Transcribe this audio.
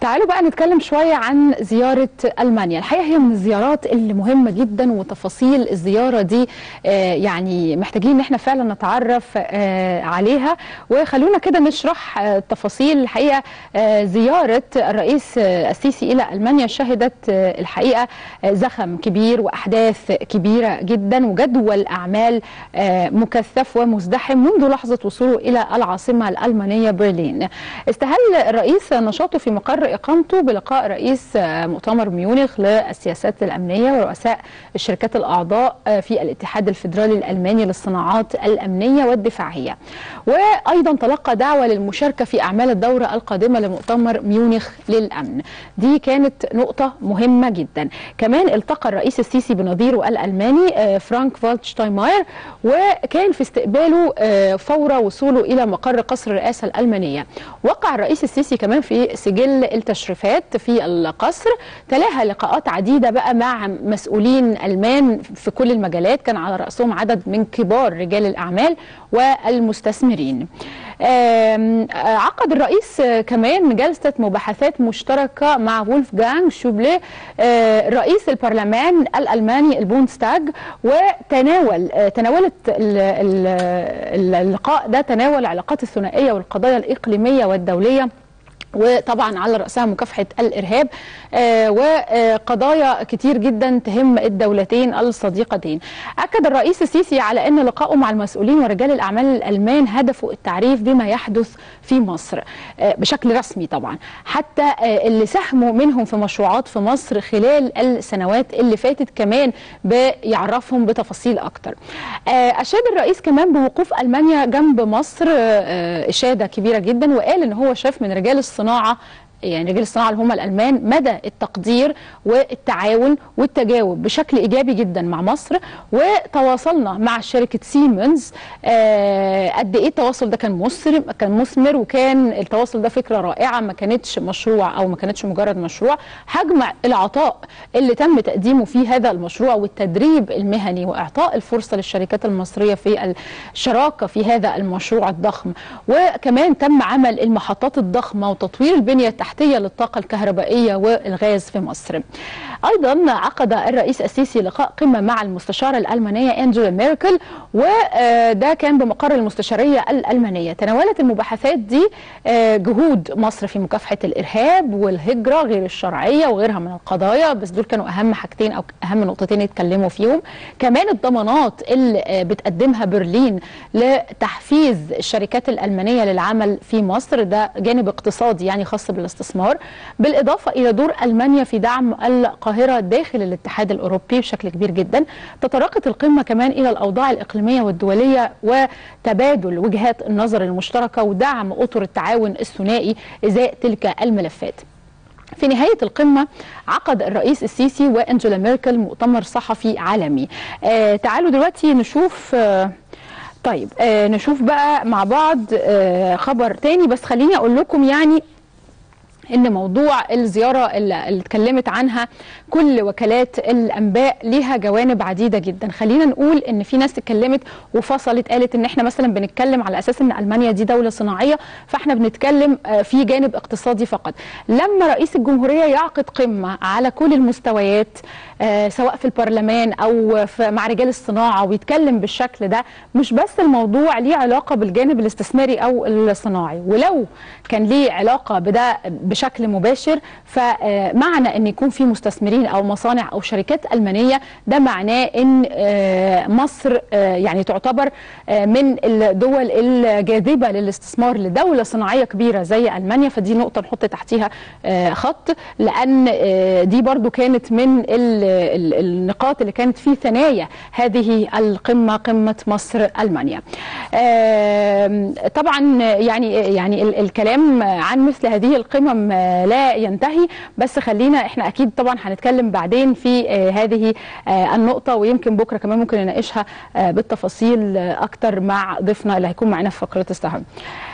تعالوا بقى نتكلم شوية عن زيارة ألمانيا. الحقيقة هي من الزيارات اللي مهمة جدا، وتفاصيل الزيارة دي يعني محتاجين ان احنا فعلا نتعرف عليها. وخلونا كده نشرح التفاصيل. الحقيقة زيارة الرئيس السيسي إلى ألمانيا شهدت الحقيقة زخم كبير وأحداث كبيرة جدا، وجدول أعمال مكثف ومزدحم منذ لحظة وصوله إلى العاصمة الألمانية برلين. استهل الرئيس نشاطه في مقر إقامته بلقاء رئيس مؤتمر ميونخ للسياسات الأمنية ورؤساء الشركات الأعضاء في الاتحاد الفيدرالي الألماني للصناعات الأمنية والدفاعية، وأيضا تلقى دعوة للمشاركة في أعمال الدورة القادمة لمؤتمر ميونخ للأمن. دي كانت نقطة مهمة جدا. كمان التقى الرئيس السيسي بنظيره الألماني فرانك فالتر شتاينماير، وكان في استقباله فور وصوله إلى مقر قصر الرئاسة الألمانية. وقع الرئيس السيسي كمان في سجل التشريفات في القصر، تلاها لقاءات عديدة بقى مع مسؤولين ألمان في كل المجالات، كان على رأسهم عدد من كبار رجال الأعمال والمستثمرين. عقد الرئيس كمان جلسة مباحثات مشتركة مع وولفجانج شوبلي رئيس البرلمان الألماني البوندستاج، وتناولت اللقاء ده العلاقات الثنائية والقضايا الإقليمية والدولية، وطبعا على رأسها مكافحة الإرهاب وقضايا كتير جدا تهم الدولتين الصديقتين. أكد الرئيس السيسي على أن لقائه مع المسؤولين ورجال الأعمال الألمان هدفه التعريف بما يحدث في مصر بشكل رسمي، طبعا حتى اللي ساهموا منهم في مشروعات في مصر خلال السنوات اللي فاتت كمان بيعرفهم بتفاصيل أكتر. أشاد الرئيس كمان بوقوف ألمانيا جنب مصر إشادة كبيرة جدا، وقال أن هو شاف من رجال الصناعة اللي هم الألمان مدى التقدير والتعاون والتجاوب بشكل إيجابي جدا مع مصر. وتواصلنا مع شركة سيمنز، قد إيه التواصل ده كان مثمر، وكان التواصل ده فكرة رائعة، ما كانتش مشروع أو ما كانتش مجرد مشروع. حجم العطاء اللي تم تقديمه في هذا المشروع والتدريب المهني وإعطاء الفرصة للشركات المصرية في الشراكة في هذا المشروع الضخم. وكمان تم عمل المحطات الضخمة وتطوير البنية التحتية للطاقة الكهربائية والغاز في مصر. أيضا عقد الرئيس السيسي لقاء قمة مع المستشارة الألمانية أنجلا ميركل، وده كان بمقر المستشارية الألمانية. تناولت المباحثات دي جهود مصر في مكافحة الإرهاب والهجرة غير الشرعية وغيرها من القضايا، بس دول كانوا أهم حاجتين أو أهم نقطتين يتكلموا فيهم. كمان الضمانات اللي بتقدمها برلين لتحفيز الشركات الألمانية للعمل في مصر، ده جانب اقتصادي يعني خاص بالاستثمار، بالإضافة إلى دور ألمانيا في دعم القاهرة داخل الاتحاد الأوروبي بشكل كبير جدا. تطرقت القمة كمان إلى الأوضاع الإقليمية والدولية وتبادل وجهات النظر المشتركة ودعم أطر التعاون الثنائي إزاء تلك الملفات. في نهاية القمة عقد الرئيس السيسي وأنجلا ميركل مؤتمر صحفي عالمي. تعالوا دلوقتي نشوف نشوف بقى مع بعض خبر تاني. بس خليني أقول لكم يعني إن موضوع الزيارة اللي اتكلمت عنها كل وكالات الأنباء ليها جوانب عديدة جدا. خلينا نقول إن في ناس اتكلمت وفصلت، قالت إن إحنا مثلا بنتكلم على أساس إن ألمانيا دي دولة صناعية، فإحنا بنتكلم في جانب اقتصادي فقط. لما رئيس الجمهورية يعقد قمة على كل المستويات سواء في البرلمان أو مع رجال الصناعة ويتكلم بالشكل ده، مش بس الموضوع ليه علاقة بالجانب الاستثماري أو الصناعي، ولو كان ليه علاقة بده بشكل مباشر، فمعنى ان يكون في مستثمرين او مصانع او شركات ألمانية، ده معناه ان مصر يعني تعتبر من الدول الجاذبة للاستثمار لدولة صناعية كبيرة زي ألمانيا. فدي نقطة نحط تحتيها خط، لان دي برضو كانت من النقاط اللي كانت في ثنايا هذه القمة، قمة مصر ألمانيا. طبعا يعني الكلام عن مثل هذه القمم لا ينتهي، بس خلينا احنا اكيد طبعا هنتكلم بعدين في هذه النقطة، ويمكن بكرة كمان ممكن نناقشها بالتفاصيل اكتر مع ضيفنا اللي هيكون معنا في فقرة استهام.